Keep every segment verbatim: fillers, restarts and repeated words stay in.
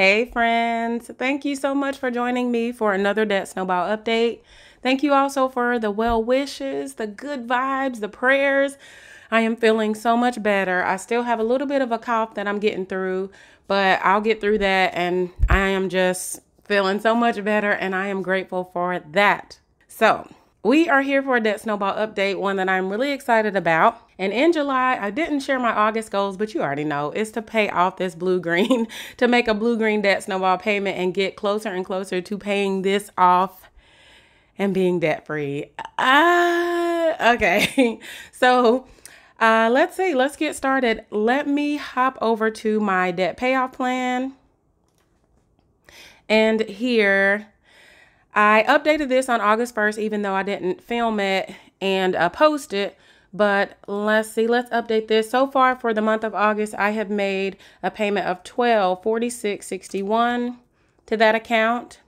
Hey friends, thank you so much for joining me for another Debt Snowball update. Thank you also for the well wishes, the good vibes, the prayers. I am feeling so much better. I still have a little bit of a cough that I'm getting through, but I'll get through that, and I am just feeling so much better, and I am grateful for that. So we are here for a Debt Snowball update, one that I'm really excited about. And in July, I didn't share my August goals, but you already know it's to pay off this blue-green, to make a blue-green debt snowball payment and get closer and closer to paying this off and being debt-free. Ah, okay. So uh, let's see, let's get started. Let me hop over to my debt payoff plan. And here, I updated this on August first, even though I didn't film it and uh, post it. But let's see, let's update this. So far for the month of August, I have made a payment of twelve forty-six sixty-one to that account.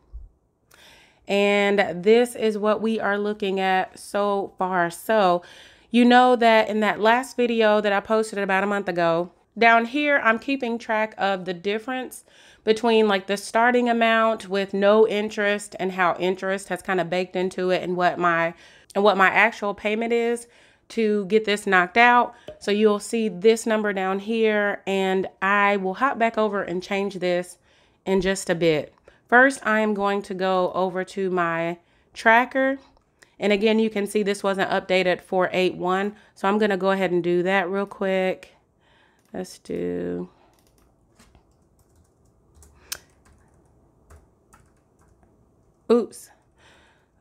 And this is what we are looking at so far. So you know that in that last video that I posted about a month ago, down here, I'm keeping track of the difference between like the starting amount with no interest and how interest has kind of baked into it and what my and what my actual payment is to get this knocked out. So you'll see this number down here, and I will hop back over and change this in just a bit. First, I am going to go over to my tracker. And again, you can see this wasn't updated for eight one. So I'm gonna go ahead and do that real quick. Let's do, oops,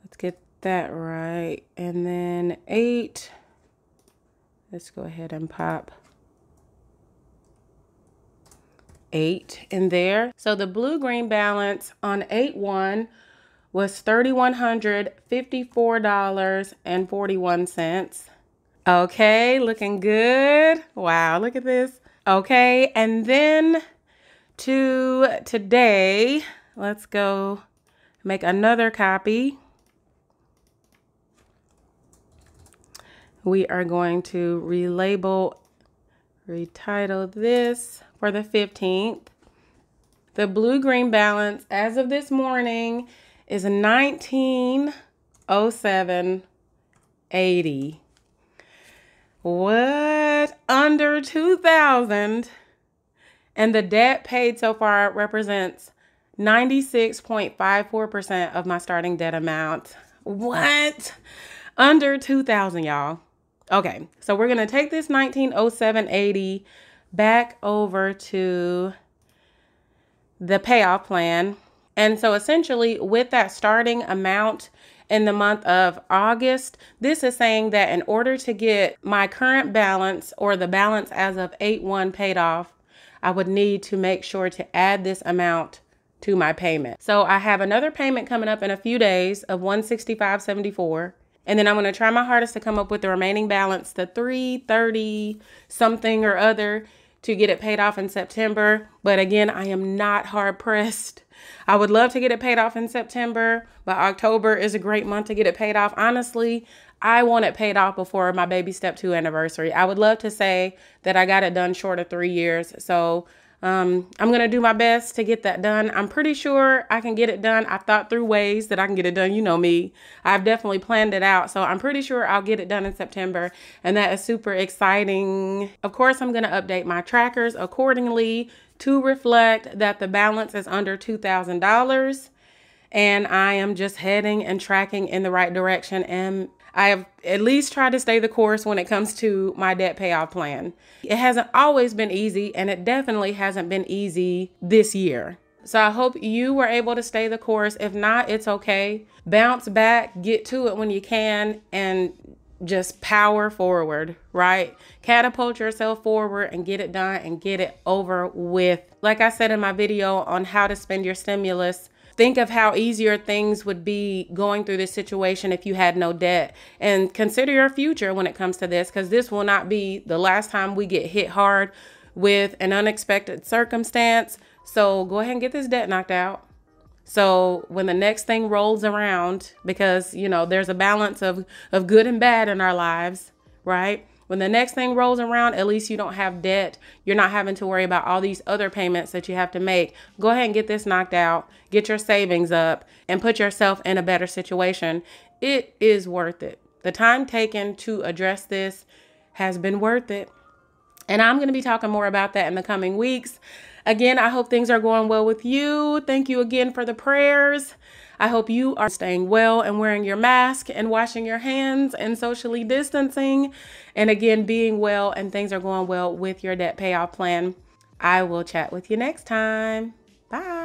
let's get that right. And then eight, let's go ahead and pop eight in there. So the blue-green balance on eight one was three thousand one hundred fifty-four dollars and forty-one cents. Okay, looking good. Wow, look at this. Okay, and then to today, let's go make another copy. We are going to relabel, retitle this for the fifteenth. The blue-green balance as of this morning is nineteen oh seven eighty. What? Under two thousand. And the debt paid so far represents ninety-six point five four percent of my starting debt amount. What? Under two thousand, y'all. Okay. So we're going to take this nineteen oh seven eighty back over to the payoff plan. And so essentially with that starting amount, in the month of August, this is saying that in order to get my current balance or the balance as of eight one paid off, I would need to make sure to add this amount to my payment. So I have another payment coming up in a few days of one sixty-five seventy-four. And then I'm gonna try my hardest to come up with the remaining balance, the three thirty something or other, to get it paid off in September. But again, I am not hard pressed. I would love to get it paid off in September, but October is a great month to get it paid off. Honestly, I want it paid off before my baby step two anniversary. I would love to say that I got it done short of three years. So um, I'm gonna do my best to get that done. I'm pretty sure I can get it done. I've thought through ways that I can get it done. You know me, I've definitely planned it out. So I'm pretty sure I'll get it done in September, and that is super exciting. Of course, I'm gonna update my trackers accordingly to reflect that the balance is under two thousand dollars, and I am just heading and tracking in the right direction. And I have at least tried to stay the course when it comes to my debt payoff plan. It hasn't always been easy, and it definitely hasn't been easy this year. So I hope you were able to stay the course. If not, it's okay. Bounce back, get to it when you can, and just power forward, right? Catapult yourself forward and get it done and get it over with. Like I said in my video on how to spend your stimulus, think of how easier things would be going through this situation if you had no debt, and consider your future when it comes to this, because this will not be the last time we get hit hard with an unexpected circumstance. So go ahead and get this debt knocked out. So when the next thing rolls around, because, you know, there's a balance of, of good and bad in our lives, right? When the next thing rolls around, at least you don't have debt. You're not having to worry about all these other payments that you have to make. Go ahead and get this knocked out, get your savings up, and put yourself in a better situation. It is worth it. The time taken to address this has been worth it. And I'm going to be talking more about that in the coming weeks. Again, I hope things are going well with you. Thank you again for the prayers. I hope you are staying well and wearing your mask and washing your hands and socially distancing. And again, being well and things are going well with your debt payoff plan. I will chat with you next time. Bye.